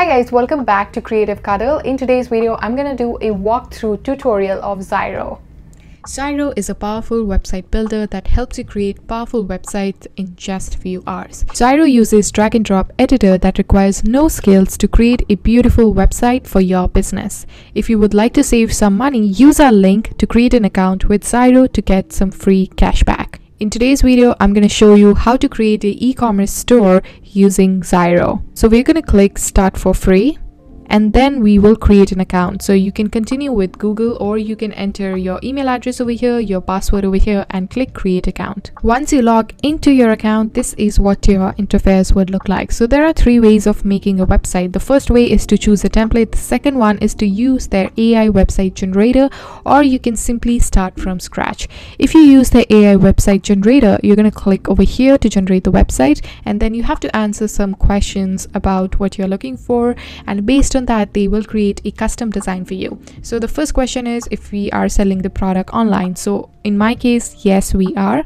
Hi guys, welcome back to Creative Cuddle. In today's video, I'm gonna do a walkthrough tutorial of Zyro. Zyro is a powerful website builder that helps you create powerful websites in just a few hours. Zyro uses drag and drop editor that requires no skills to create a beautiful website for your business. If you would like to save some money, use our link to create an account with Zyro to get some free cashback. In today's video, I'm going to show you how to create an e-commerce store using Zyro. So we're going to click Start for Free. And then we will create an account. So you can continue with Google, or you can enter your email address over here, your password over here, and click create account. Once you log into your account, this is what your interface would look like. So there are three ways of making a website. The first way is to choose a template. The second one is to use their AI website generator, or you can simply start from scratch. If you use the AI website generator, you're going to click over here to generate the website, and then you have to answer some questions about what you're looking for, and based on that, they will create a custom design for you. So the first question is if we are selling the product online. So in my case, yes, we are.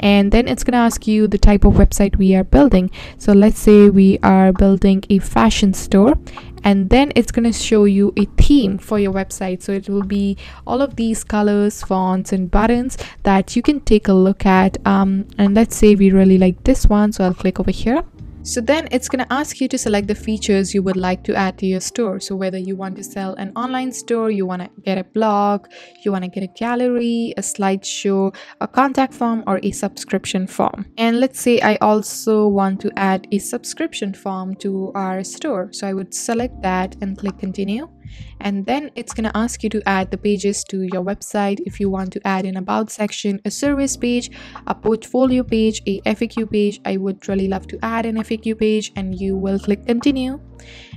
And then it's going to ask you the type of website we are building. So let's say we are building a fashion store, and then it's going to show you a theme for your website. So it will be all of these colors, fonts, and buttons that you can take a look at. And let's say we really like this one, so I'll click over here. So then it's going to ask you to select the features you would like to add to your store. So whether you want to sell an online store, you want to get a blog, you want to get a gallery, a slideshow, a contact form, or a subscription form. And let's say I also want to add a subscription form to our store. So I would select that and click continue. And then it's going to ask you to add the pages to your website. If you want to add an about section, a service page, a portfolio page, a FAQ page, I would really love to add an FAQ page, and you will click continue.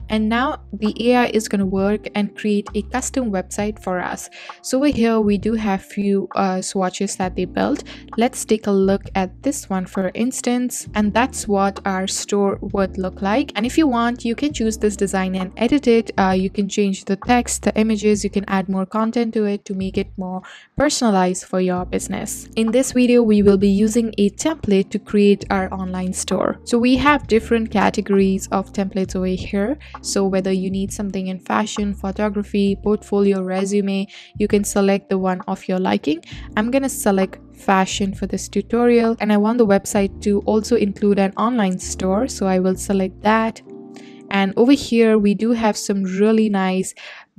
And now the AI is going to work and create a custom website for us. So over here we do have few swatches that they built. Let's take a look at this one for instance, and that's what our store would look like. And if you want, you can choose this design and edit it. You can change the text, the images, you can add more content to it to make it more personalized for your business. In this video, we will be using a template to create our online store. So we have different categories of templates over here. So whether you need something in fashion, photography, portfolio, resume, you can select the one of your liking. I'm gonna select fashion for this tutorial, and I want the website to also include an online store, so I will select that. And over here we do have some really nice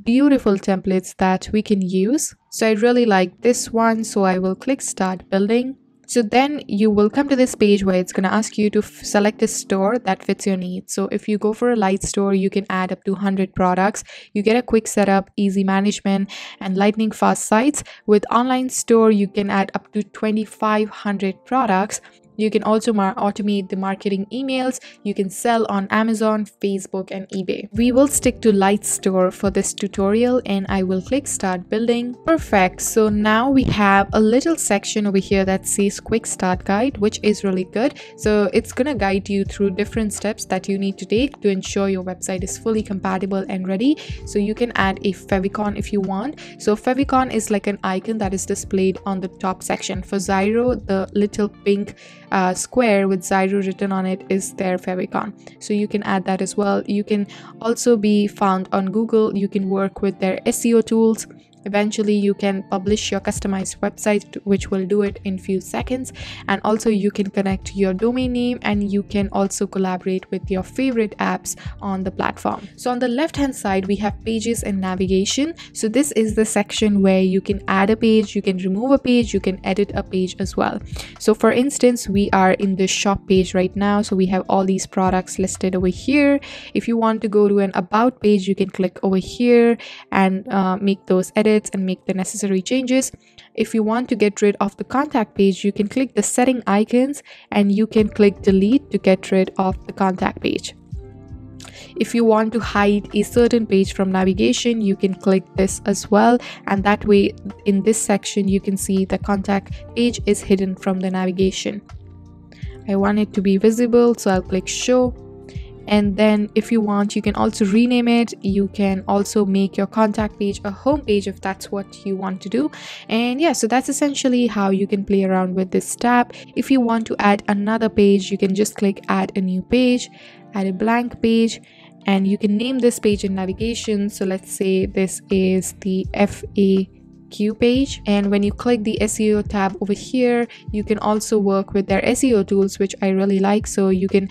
beautiful templates that we can use. So I really like this one, so I will click start building. So then you will come to this page where it's going to ask you to select a store that fits your needs. So if you go for a light store, you can add up to 100 products. You get a quick setup, easy management, and lightning fast sites. With online store, you can add up to 2,500 products. You can also automate the marketing emails. You can sell on Amazon, Facebook, and eBay. We will stick to light store for this tutorial, and I will click start building. Perfect. So now we have a little section over here that says quick start guide, which is really good. So it's gonna guide you through different steps that you need to take to ensure your website is fully compatible and ready. So you can add a favicon if you want. So favicon is like an icon that is displayed on the top section. For Zyro, the little pink square with Zyro written on it is their favicon, so you can add that as well. You can also be found on Google. You can work with their SEO tools. Eventually you can publish your customized website, which will do it in few seconds. And also you can connect your domain name, and you can also collaborate with your favorite apps on the platform. So on the left hand side we have pages and navigation. So this is the section where you can add a page, you can remove a page, you can edit a page as well. So for instance, we are in the shop page right now, so we have all these products listed over here. If you want to go to an about page, you can click over here and make those edits and make the necessary changes. If you want to get rid of the contact page, you can click the setting icons and you can click delete to get rid of the contact page. If you want to hide a certain page from navigation, you can click this as well, and that way in this section you can see the contact page is hidden from the navigation. I want it to be visible, so I'll click show. And then if you want, you can also rename it. You can also make your contact page a home page if that's what you want to do. And yeah, so that's essentially how you can play around with this tab. If you want to add another page, you can just click add a new page, add a blank page, and you can name this page in navigation. So let's say this is the FAQ page, and when you click the SEO tab over here, you can also work with their SEO tools, which I really like. So you can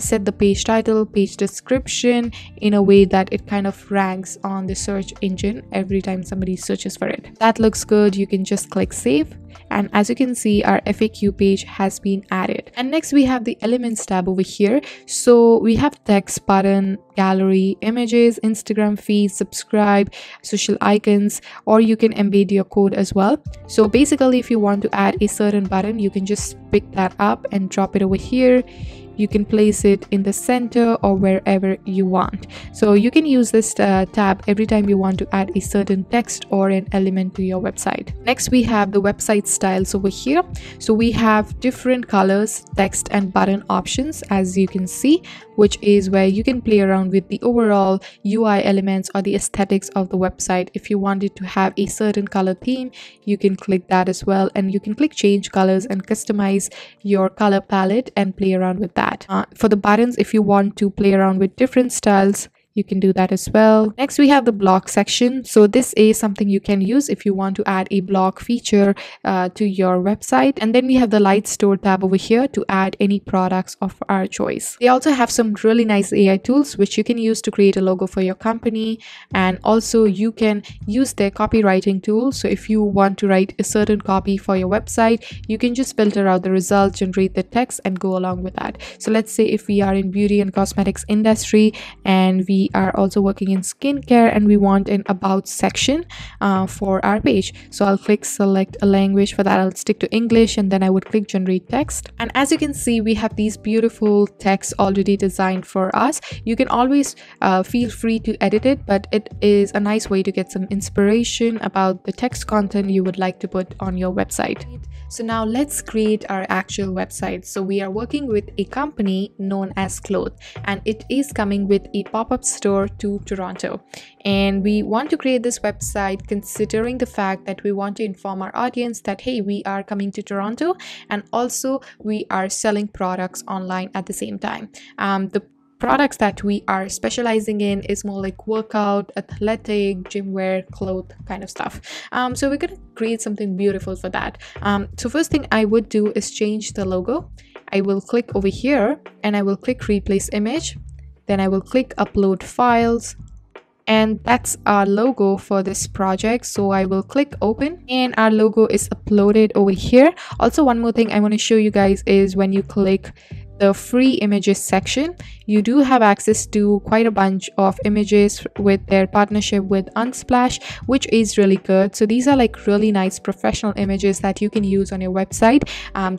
set the page title, page description in a way that it kind of ranks on the search engine every time somebody searches for it. That looks good. You can just click save, and as you can see, our FAQ page has been added. And next we have the elements tab over here. So we have text, button, gallery, images, Instagram feed, subscribe, social icons, or you can embed your code as well. So basically, if you want to add a certain button, you can just pick that up and drop it over here. You can place it in the center or wherever you want. So you can use this tab every time you want to add a certain text or an element to your website. Next, we have the website styles over here. So we have different colors, text and button options, as you can see, which is where you can play around with the overall UI elements or the aesthetics of the website. If you wanted to have a certain color theme, you can click that as well, and you can click change colors and customize your color palette and play around with that. For the buttons, if you want to play around with different styles, you can do that as well. Next, we have the blog section. So this is something you can use if you want to add a blog feature to your website. And then we have the light store tab over here to add any products of our choice. They also have some really nice AI tools which you can use to create a logo for your company. And also you can use their copywriting tool. So if you want to write a certain copy for your website, you can just filter out the results, generate the text, and go along with that. So let's say if we are in beauty and cosmetics industry, and we are also working in skincare, and we want an about section for our page. So I'll click select a language. For that, I'll stick to English, and then I would click generate text. And as you can see, we have these beautiful texts already designed for us. You can always feel free to edit it, but it is a nice way to get some inspiration about the text content you would like to put on your website. So now let's create our actual website. So we are working with a company known as Cloth, and it is coming with a pop-up store to Toronto, and we want to create this website considering the fact that we want to inform our audience that, hey, we are coming to Toronto, and also we are selling products online at the same time. The products that we are specializing in is more like workout, athletic, gym wear, cloth kind of stuff. So we're going to create something beautiful for that. So first thing I would do is change the logo. I will click over here and I will click replace image. Then I will click upload files, and that's our logo for this project. So I will click open, and our logo is uploaded over here. Also, one more thing I want to show you guys is when you click the free images section, you do have access to quite a bunch of images with their partnership with Unsplash, which is really good. So these are like really nice professional images that you can use on your website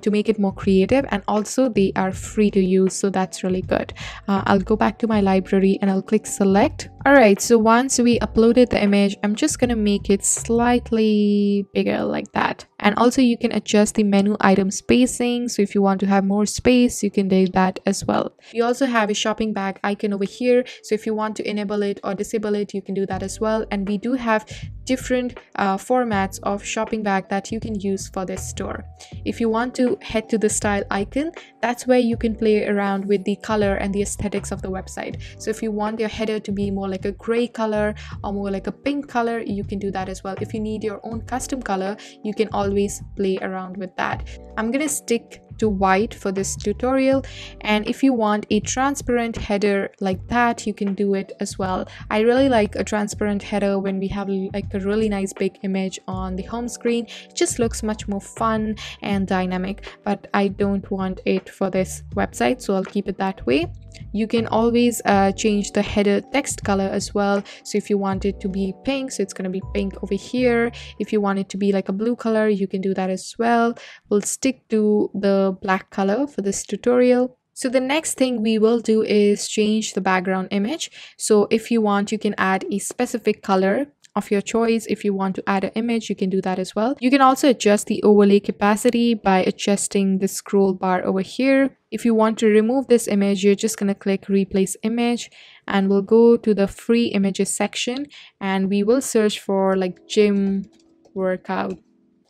to make it more creative, and also they are free to use, so that's really good. I'll go back to my library and I'll click select. All right, so once we uploaded the image, I'm just gonna make it slightly bigger like that. And also you can adjust the menu item spacing. So if you want to have more space, you can do that as well. You also have a shopping bag icon over here. So if you want to enable it or disable it, you can do that as well. And we do have different formats of shopping bag that you can use for this store. If you want to head to the style icon, that's where you can play around with the color and the aesthetics of the website. So if you want your header to be more like a gray color or more like a pink color, you can do that as well. If you need your own custom color, you can always play around with that. I'm gonna stick to white for this tutorial, and if you want a transparent header like that, you can do it as well. I really like a transparent header when we have like a really nice big image on the home screen. It just looks much more fun and dynamic, but I don't want it for this website, so I'll keep it that way. You can always change the header text color as well. So if you want it to be pink, so it's going to be pink over here. If you want it to be like a blue color, you can do that as well. We'll stick to the black color for this tutorial. So the next thing we will do is change the background image. So if you want, you can add a specific color of your choice. If you want to add an image, you can do that as well. You can also adjust the overlay capacity by adjusting the scroll bar over here. If you want to remove this image, you're just going to click replace image, and we'll go to the free images section, and we will search for like gym, workout,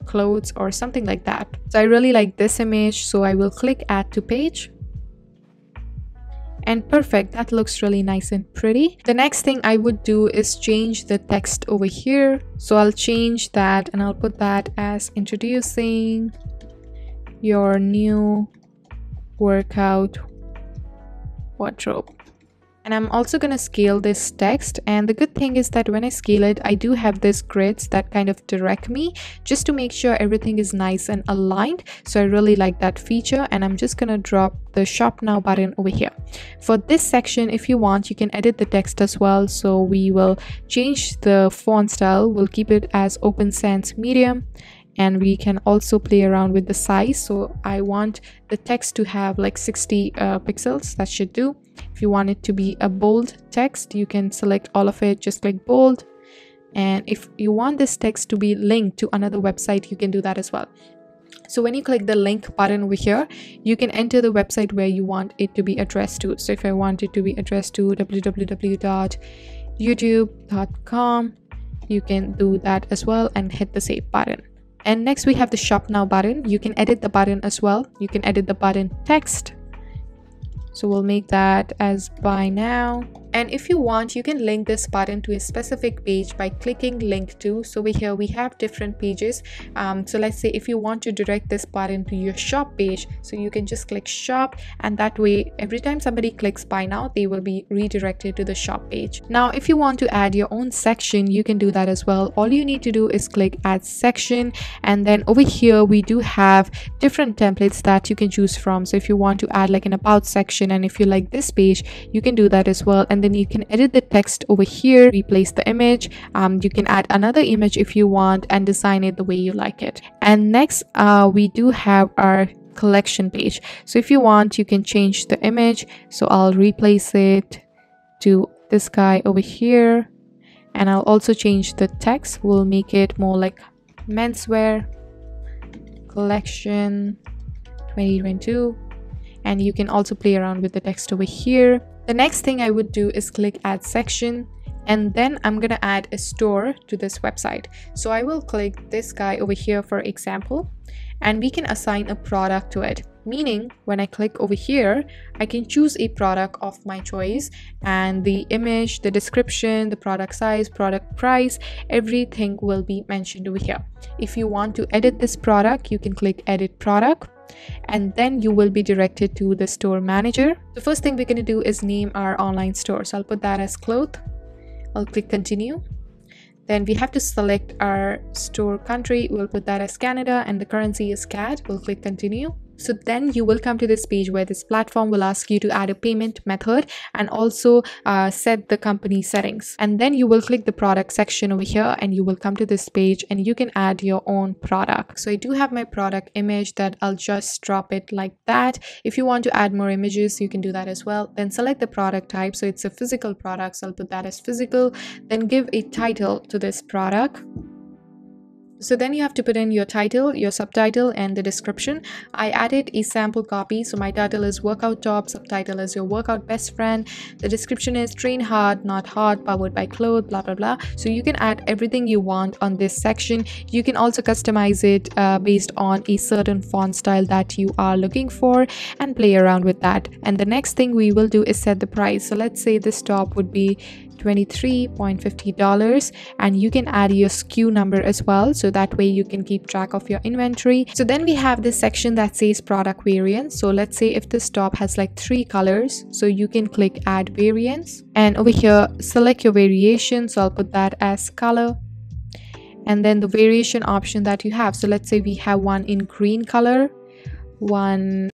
clothes, or something like that. So I really like this image, so I will click add to page. and perfect, that looks really nice and pretty. The next thing I would do is change the text over here. So I'll change that and I'll put that as introducing your new workout wardrobe. And I'm also going to scale this text, and the good thing is that when I scale it, I do have these grids that kind of direct me just to make sure everything is nice and aligned. So I really like that feature, and I'm just going to drop the shop now button over here. For this section, if you want, you can edit the text as well. So we will change the font style. We'll keep it as Open Sans Medium. And we can also play around with the size. So I want the text to have like 60 pixels. That should do. If you want it to be a bold text, you can select all of it, just click bold. And if you want this text to be linked to another website, you can do that as well. So when you click the link button over here, you can enter the website where you want it to be addressed to. So if I want it to be addressed to www.youtube.com, you can do that as well and hit the save button. And next we have the shop now button. You can edit the button as well. You can edit the button text. So we'll make that as buy now. And if you want, you can link this button to a specific page by clicking link to. So over here we have different pages. So let's say if you want to direct this button to your shop page, so you can just click shop, and that way every time somebody clicks buy now, they will be redirected to the shop page. Now if you want to add your own section, you can do that as well. All you need to do is click add section, and then over here we do have different templates that you can choose from. So if you want to add like an about section, and if you like this page, you can do that as well. And then you can edit the text over here, replace the image, you can add another image if you want, and design it the way you like it. And next we do have our collection page. So if you want, you can change the image. So I'll replace it to this guy over here, and I'll also change the text. We'll make it more like menswear collection 2022, and you can also play around with the text over here. The next thing I would do is click add section, and then I'm going to add a store to this website. So I will click this guy over here, for example, and we can assign a product to it. Meaning when I click over here, I can choose a product of my choice, and the image, the description, the product size, product price, everything will be mentioned over here. If you want to edit this product, you can click edit product, and then you will be directed to the store manager. The first thing we're going to do is name our online store. So I'll put that as cloth. I'll click continue. Then we have to select our store country. We'll put that as Canada, and the currency is CAD. We'll click continue. So then you will come to this page where this platform will ask you to add a payment method and also set the company settings. And then you will click the product section over here, and you will come to this page, and you can add your own product. So I do have my product image that I'll just drop it like that. If you want to add more images, you can do that as well. Then select the product type. So it's a physical product. So I'll put that as physical. Then give a title to this product. So then you have to put in your title, your subtitle, and the description. I added a sample copy. So my title is workout top, subtitle is your workout best friend. The description is train hard, not hard, powered by cloth, blah, blah, blah. So you can add everything you want on this section. You can also customize it based on a certain font style that you are looking for and play around with that. And the next thing we will do is set the price. So let's say this top would be $23.50, and you can add your SKU number as well, so that way you can keep track of your inventory. So then we have this section that says product variants. So let's say if this top has like 3 colors, so you can click add variants, and over here select your variation. So I'll put that as color, and then the variation option that you have. So let's say we have one in green color, one .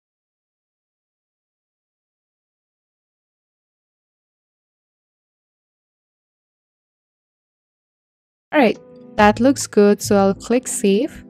Alright, that looks good. So I'll click save.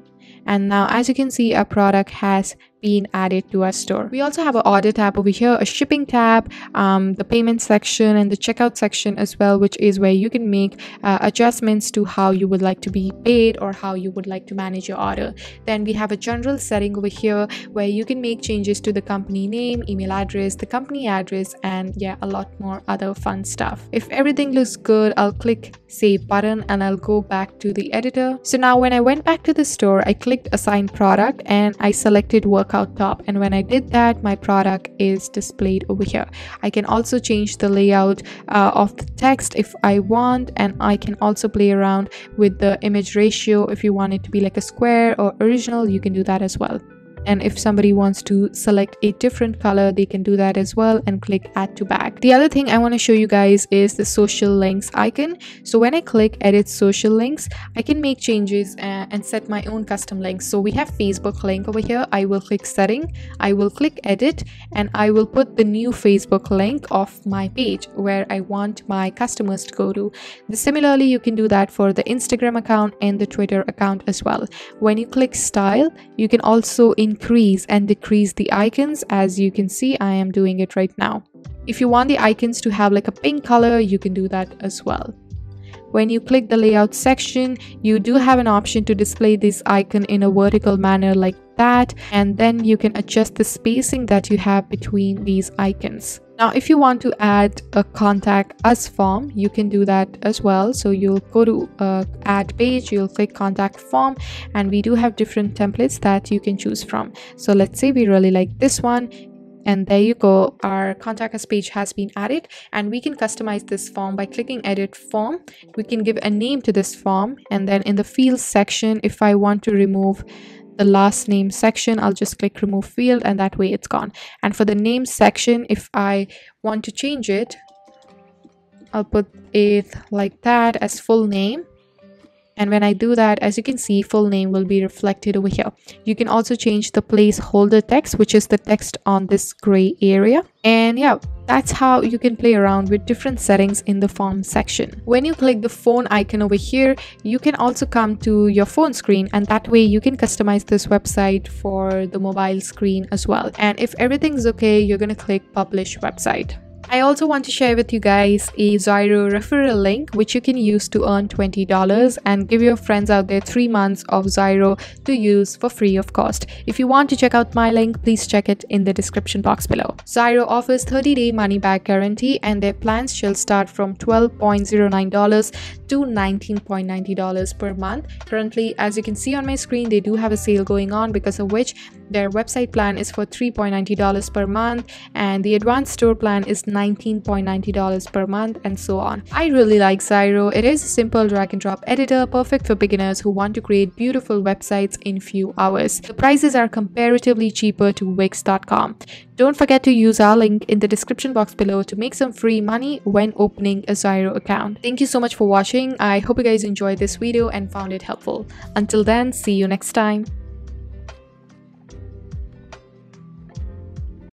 And now as you can see, our product has been added to our store. We also have an order tab over here, a shipping tab, the payment section, and the checkout section as well, which is where you can make adjustments to how you would like to be paid or how you would like to manage your order. Then we have a general setting over here where you can make changes to the company name, email address, the company address, and yeah, a lot more other fun stuff. If everything looks good, I'll click save button, and I'll go back to the editor. So now when I went back to the store, I clicked assign product, and I selected work blackout top, and when I did that, my product is displayed over here. I can also change the layout of the text if I want, and I can also play around with the image ratio. If you want it to be like a square or original, you can do that as well. And if somebody wants to select a different color, they can do that as well and click add to bag. The other thing I want to show you guys is the social links icon. So when I click edit social links, I can make changes and set my own custom links. So we have Facebook link over here. I will click setting, I will click edit, and I will put the new Facebook link of my page where I want my customers to go to. Similarly, you can do that for the Instagram account and the Twitter account as well. When you click style, you can also increase and decrease the icons. As you can see, I am doing it right now. If you want the icons to have like a pink color, you can do that as well. When you click the layout section, you do have an option to display this icon in a vertical manner like that, and then you can adjust the spacing that you have between these icons. Now, if you want to add a contact us form, you can do that as well. So you'll go to add page, you'll click contact form, and we do have different templates that you can choose from. So let's say we really like this one, and there you go, our contact us page has been added. And we can customize this form by clicking edit form. We can give a name to this form, and then in the field section, if I want to remove the last name section, I'll just click remove field, and that way it's gone. And for the name section, if I want to change it, I'll put it like that as full name. And when I do that, as you can see, full name will be reflected over here. You can also change the placeholder text, which is the text on this gray area. And yeah, that's how you can play around with different settings in the form section. When you click the phone icon over here, you can also come to your phone screen, and that way you can customize this website for the mobile screen as well. And if everything's okay, you're going to click publish website. I also want to share with you guys a Zyro referral link, which you can use to earn $20 and give your friends out there 3 months of Zyro to use for free of cost. If you want to check out my link, please check it in the description box below. Zyro offers 30-day money-back guarantee, and their plans shall start from $12.09 to $19.90 per month. Currently, as you can see on my screen, they do have a sale going on, because of which their website plan is for $3.90 per month, and the advanced store plan is $19.90 per month, and so on. I really like Zyro. It is a simple drag and drop editor, perfect for beginners who want to create beautiful websites in few hours. The prices are comparatively cheaper to Wix.com. Don't forget to use our link in the description box below to make some free money when opening a Zyro account. Thank you so much for watching. I hope you guys enjoyed this video and found it helpful. Until then, see you next time.